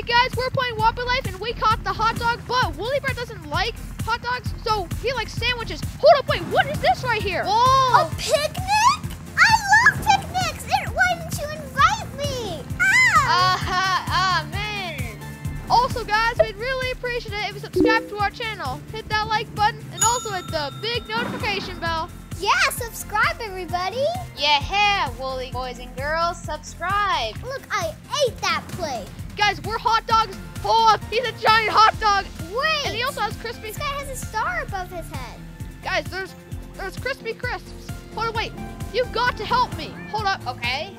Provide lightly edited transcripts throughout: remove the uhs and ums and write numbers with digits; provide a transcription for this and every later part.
Hey guys, we're playing Wobbly Life and we caught the hot dog, but Wooly Bear doesn't like hot dogs, so he likes sandwiches. Hold up, wait, what is this right here? Whoa! A picnic? I love picnics! Why didn't you invite me? Man. Also guys, we'd really appreciate it if you subscribe to our channel. Hit that like button and also hit the big notification bell. Yeah, subscribe everybody. Yeah, Wooly boys and girls, subscribe. Look, I ate that plate. Guys, we're hot dogs. Oh, he's a giant hot dog. Wait. And he also has crispy. This guy has a star above his head. Guys, there's Krispy Crisps. Hold on, wait. You've got to help me. Hold up. Okay.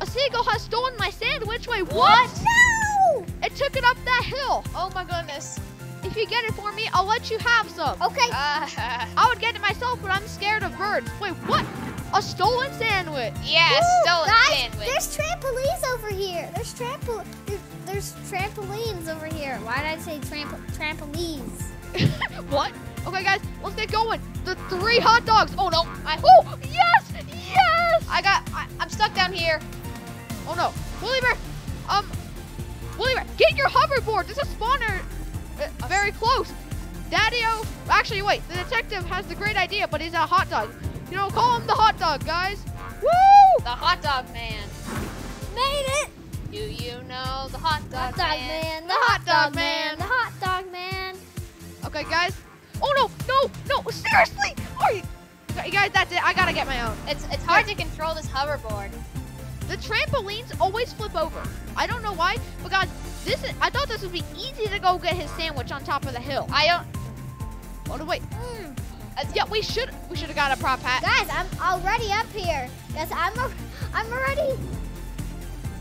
A seagull has stolen my sandwich. Wait, what? No! It took it up that hill. Oh my goodness. If you get it for me, I'll let you have some. Okay. I would get it myself, but I'm scared of birds. Wait, what? A stolen sandwich. Yeah, ooh, stolen guys, sandwich. There's trampolines over here. There's trampolines over here. Why did I say trampolines? What? Okay, guys, let's get going. The three hot dogs. Oh no! Oh yes, yes! I'm stuck down here. Oh no, Wooly Bear, get your hoverboard. There's a spawner. Very close. Dario, actually wait, the detective has the great idea, but he's a hot dog. You know, call him the hot dog, guys. Woo! The hot dog man. Made it! Do you know the hot dog man? The hot dog man. The hot dog man. Okay, guys. Oh no, seriously! Are you guys, that's it, I gotta get my own. It's hard to control this hoverboard. The trampolines always flip over. I don't know why, but guys, I thought this would be easy to go get his sandwich on top of the hill. Oh, wait. Yeah, we should have got a prop hat. Guys, I'm already up here. Guys, I'm already.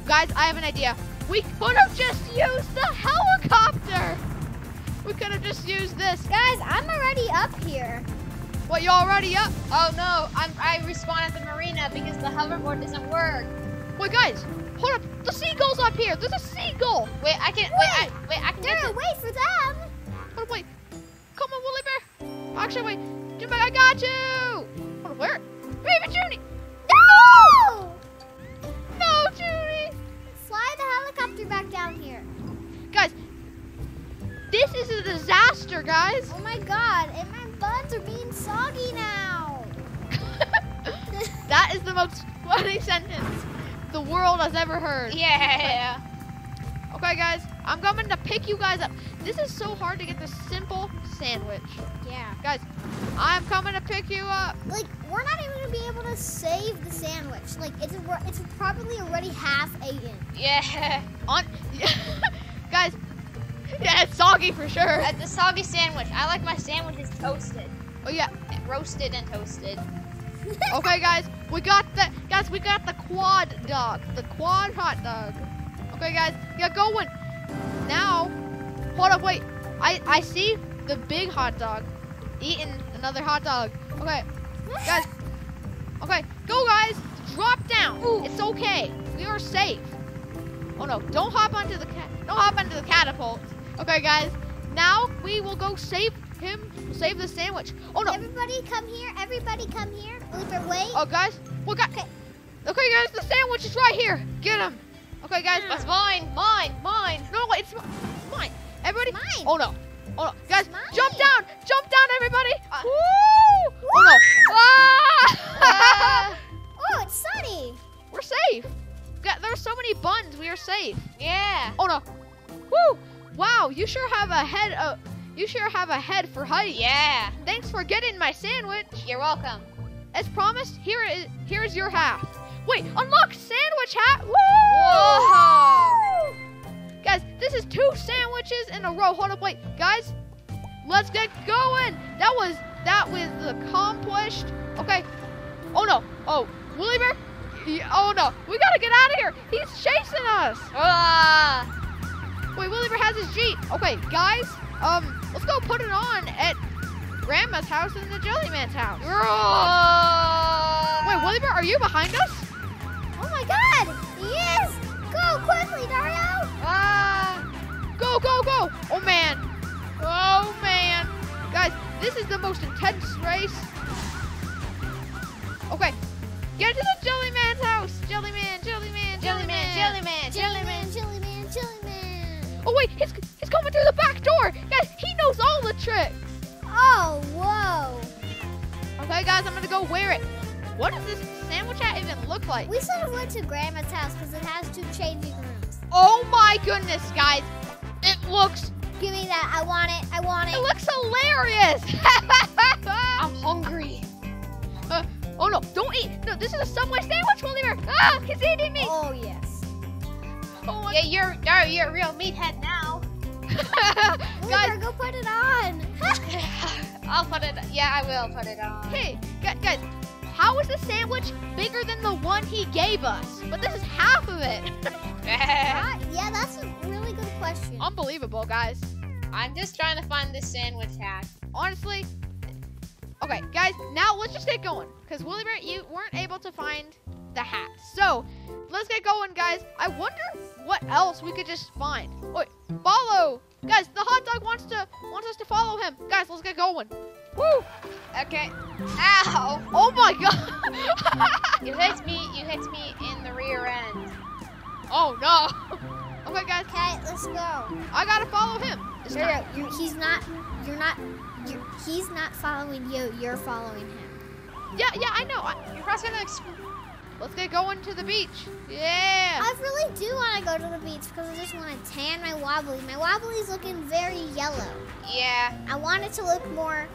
Guys, I have an idea. We could have just used the helicopter. We could have just used this. Guys, I'm already up here. What, you already up? Oh no, I respawned at the marina because the hoverboard doesn't work. Wait, guys. Hold up! The seagull's up here. There's a seagull. Wait, I can't. Wait, I can. Dario, wait for them. Hold up, wait. Come on, Wooly Bear. Actually, wait. Jump back. I got you. Hold on, where? Baby Junie. No! No, Junie. Slide the helicopter back down here. Guys, this is a disaster, guys. Oh my God! And my buns are being soggy now. That is the most funny sentence the world has ever heard. Yeah. Okay guys, I'm coming to pick you guys up. This is so hard to get the simple sandwich. Yeah. Guys, I'm coming to pick you up. Like, we're not even gonna be able to save the sandwich. Like, it's probably already half eaten. Yeah. Guys, yeah, it's soggy for sure. It's a soggy sandwich. I like my sandwiches toasted. Oh yeah. Roasted and toasted. Okay guys, we got the quad dog, the quad hot dog. Okay guys, get going. Now, hold up, wait. I see the big hot dog eating another hot dog. Okay, guys. Okay, go guys, drop down. Ooh. It's okay, we are safe. Oh no, don't hop onto the catapult. Okay guys, now we will go save him, save the sandwich. Oh no. Everybody come here. Wait. Oh guys, what got? Okay guys, the sandwich is right here. Get him. Okay guys, that's mine. No, wait, it's mine. Everybody. Mine. Oh no, guys, jump down, everybody. Woo! Oh no. Ah! Oh, it's sunny. We're safe. There's so many buns. We are safe. Yeah. Oh no. Woo! Wow, you sure have a head of. You sure have a head for height. Yeah. Thanks for getting my sandwich. You're welcome. As promised, here is your half. Wait, unlock sandwich hat. Woo! Whoa. Guys, this is 2 sandwiches in a row. Hold up, wait, guys. Let's get going. That was accomplished. Okay. Oh no. Oh, Wooly Bear. Oh no. We gotta get out of here. He's chasing us. Wait, Wooly Bear has his Jeep. Okay, guys. Let's go put it on at Grandma's house and the Jellyman's house. Wait, Wooly Bear, are you behind us? Oh my God! Yes! Go quickly, Dario! Go! Oh man! Guys, this is the most intense race. Okay, get to the Jellyman's house. Jellyman. tricks. Oh, whoa. Okay, guys, I'm going to go wear it. What does this sandwich hat even look like? We sort of went to Grandma's house because it has 2 changing rooms. Oh, my goodness, guys. It looks... Give me that. I want it. I want it. It looks hilarious. I'm hungry. Oh, no. Don't eat. No, this is a Subway sandwich, Wooly Bear. Ah, he's eating me. Oh, yes. Oh, yeah, you're a real meathead now. Guys, go put it on. I'll put it. Yeah, I will put it on. Hey, guys, how is the sandwich bigger than the one he gave us? But this is half of it. Yeah, that's a really good question. Unbelievable, guys. I'm just trying to find this sandwich hat. Honestly. Okay, guys, now let's just get going. Because, Wooly Bear, you weren't able to find the hat. So, let's get going, guys. I wonder what else we could just find. Wait, follow. Guys, the hot dog wants us to follow him. Guys, let's get going. Woo. Okay. Ow. Oh, my God. You hit me. You hit me in the rear end. Oh, no. Okay, guys. Okay, let's go. I got to follow him. No, he's not following you. You're following him. Yeah, I know. You're crossing the... Let's get going to the beach. Yeah. I really do want to go to the beach because I just want to tan my wobbly. My wobbly's looking very yellow. Yeah. I want it to look more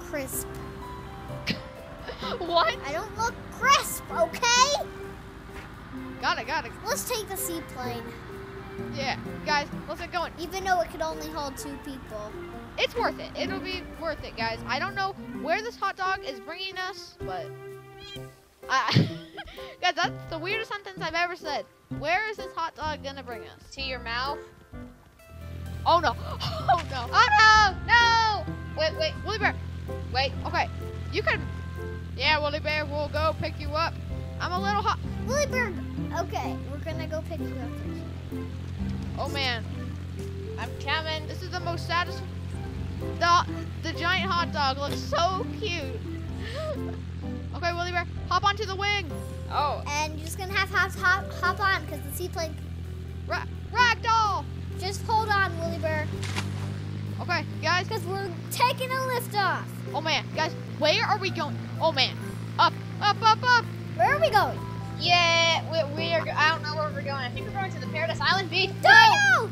crisp. What? I don't look crisp, okay? Got it. Let's take the seaplane. Yeah, guys, let's get going. Even though it could only hold 2 people. It's worth it. It'll be worth it, guys. I don't know where this hot dog is bringing us, but... guys, that's the weirdest sentence I've ever said. Where is this hot dog going to bring us? To your mouth? Oh, no. Oh, no. Oh, no. No. Wait. Wooly Bear. Wait. Okay. You can... Yeah, Wooly Bear, we'll go pick you up. I'm a little hot... Wooly Bear. Okay, we're going to go pick you up first. Oh, man. I'm coming. This is the most satisfying... The giant hot dog looks so cute. Okay, Wooly Bear, hop onto the wing. Oh. And you're just going to have to hop on because the seaplane... Ragdoll! Just hold on, Wooly Bear. Okay, guys. Because we're taking a lift off. Oh, man. Guys, where are we going? Oh, man. Up. Where are we going? Yeah, we are... I don't know where we're going. I think we're going to the Paradise Island beach. Dario!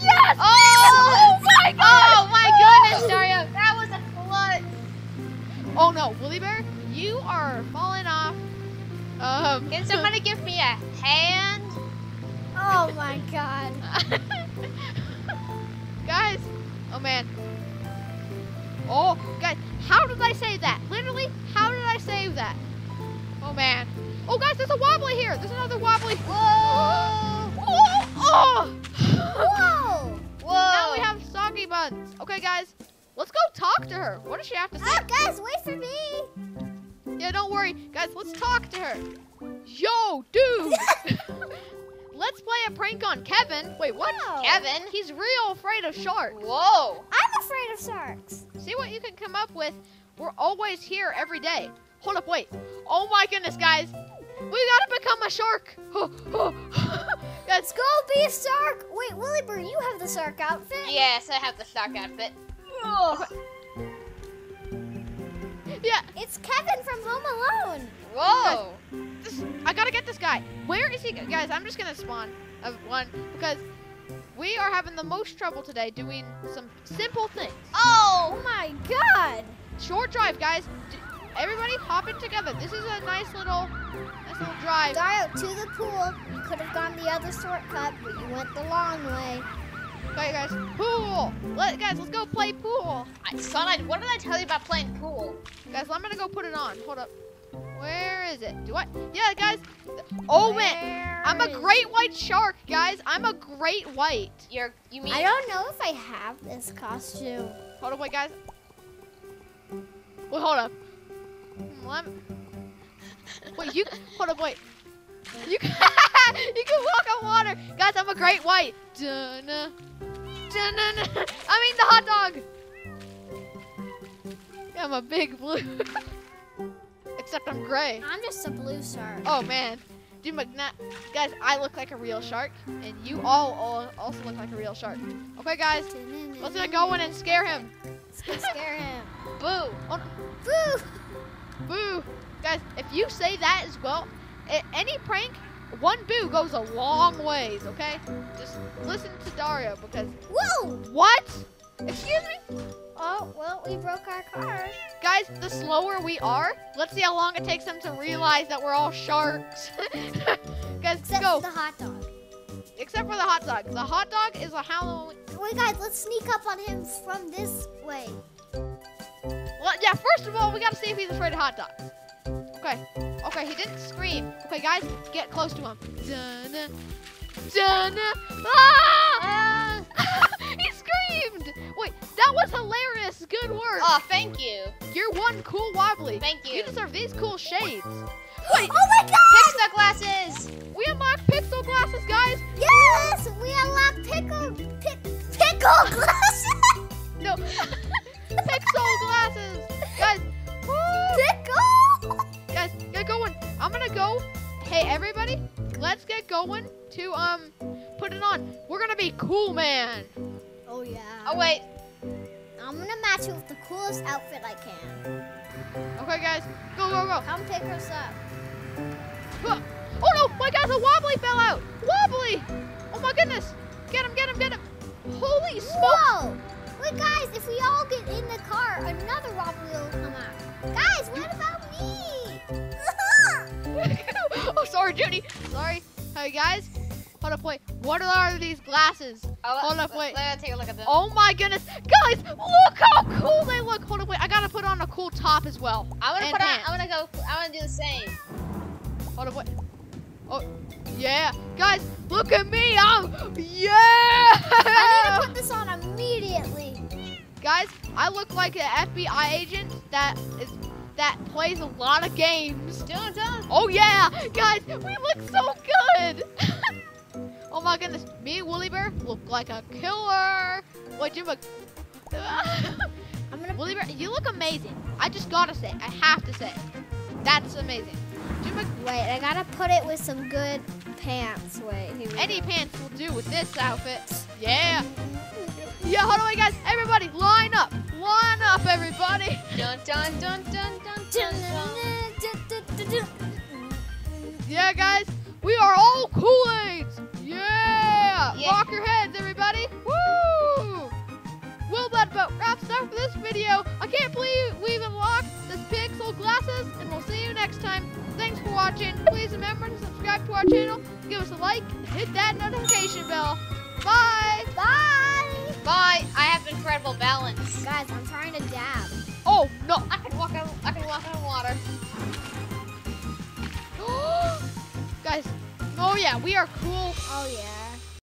Yes! Oh, my God! Oh, my goodness, Dario. That was a flood. Oh, no. Wooly Bear, you are falling off. Can somebody give me a hand? Oh, my God. Guys. Oh, man. Oh, guys. How did I save that? Literally, how did I save that? Oh, man. Oh, guys, there's a wobbly here. There's another wobbly. Whoa. Whoa. Oh. Whoa. Whoa. Now we have soggy buns. Okay, guys. Let's go talk to her. What does she have to say? Oh, guys, wait for me. Yeah, don't worry. Guys, let's talk to her. Yo, dude. Let's play a prank on Kevin. Wait, what? Whoa. Kevin? He's real afraid of sharks. Whoa. I'm afraid of sharks. See what you can come up with. We're always here every day. Hold up, wait. Oh, my goodness, guys. We gotta become a shark. Let's go be a shark. Wait, Wooly Bear, you have the shark outfit? Yes, I have the shark outfit. Oh. Yeah. It's Kevin from Home Alone. Whoa. Guys, I gotta get this guy. Where is he? Guys, I'm just gonna spawn one because we are having the most trouble today doing some simple things. Oh, my God. Short drive, guys. Everybody hop in together. This is a nice little drive. Dario, to the pool. You could have gone the other shortcut, but you went the long way. Okay, guys. Pool. Let's go play pool. Son, what did I tell you about playing pool? Guys, I'm going to go put it on. Hold up. Where is it? Do I? Yeah, guys. Oh, man. I'm a great white shark, guys. I'm a great white. You mean? I don't know if I have this costume. Hold up, wait, guys. Wait, hold up. Wait, you hold up, wait. You can walk on water, guys. I'm a great white. I mean the hot dog. Yeah, I'm a big blue. Except I'm gray. I'm just a blue shark. Oh man, Do McNabb. Guys, I look like a real shark, and you all also look like a real shark. Okay, guys, let's go in and scare him. Let's scare him. Boo. Oh, boo. Boo. Guys, if you say that as well, any prank, one boo goes a long ways, okay? Just listen to Dario, because... Whoa! What? Excuse me? Oh, well, we broke our car. Guys, the slower we are, let's see how long it takes them to realize that we're all sharks. Guys, except go. Except for the hot dog. Except for the hot dog. The hot dog is a Halloween... Wait, guys, let's sneak up on him from this way. Well, yeah, first of all, we gotta see if he's afraid of hot dogs. Okay. Okay, he didn't scream. Okay, guys, get close to him. Dun, dun, ah! He screamed! Wait, that was hilarious. Good work. Aw, oh, thank you. You're one cool wobbly. Thank you. You deserve these cool shades. Wait. Oh, my God! Pixel glasses. We unlocked Pixel glasses, guys. Yes, we unlocked pickle glasses. No, Pixel glasses. Guys. Pickle. Guys, get going. I'm gonna go. Hey, everybody, let's get going to put it on. We're gonna be cool, man. Oh yeah. Oh wait. I'm gonna match it with the coolest outfit I can. Okay, guys, go, go, go. Come pick us up. Huh. Oh no, my gosh, a wobbly fell out. Wobbly. Oh my goodness. Get him, get him, get him. Holy smokes. Whoa. Wait, guys, if we all get in the car, another wobbly will come out. Guys, what about me? Oh, sorry, Judy. Sorry. Hey, guys. Hold up, wait. What are these glasses? Oh, hold up, wait. Let's take a look at them. Oh, my goodness. Guys, look how cool they look. Hold up, wait. I got to put on a cool top as well. I want to do the same. Hold up, wait. Oh, yeah. Guys, look at me. Yeah. I need to put this on immediately. Guys, I look like an FBI agent that plays a lot of games. Dun-dun. Oh yeah, guys, we look so good. Oh my goodness, me and Wooly Bear look like a killer. What you look? Wooly Bear, you look amazing. I just gotta say, I have to say, that's amazing. Wait, I gotta put it with some good pants. Wait, here we go. Any pants will do with this outfit. Yeah. Yeah, hold on, guys. Everybody, line up. Line up, everybody. Dun, dun, dun, dun, dun, dun, dun. Yeah, guys. We are all Kool-Aids. Yeah. Rock your heads, everybody. Woo. Well, that about wraps it up for this video. I can't believe we even unlocked this Pixel glasses, and we'll see you next time. Thanks for watching. Please remember to subscribe to our channel, give us a like, and hit that notification bell. Bye. Bye. Bye. I have incredible balance. Guys, I'm trying to dab. Oh no! I can walk on water. Guys, oh yeah, we are cool. Oh yeah.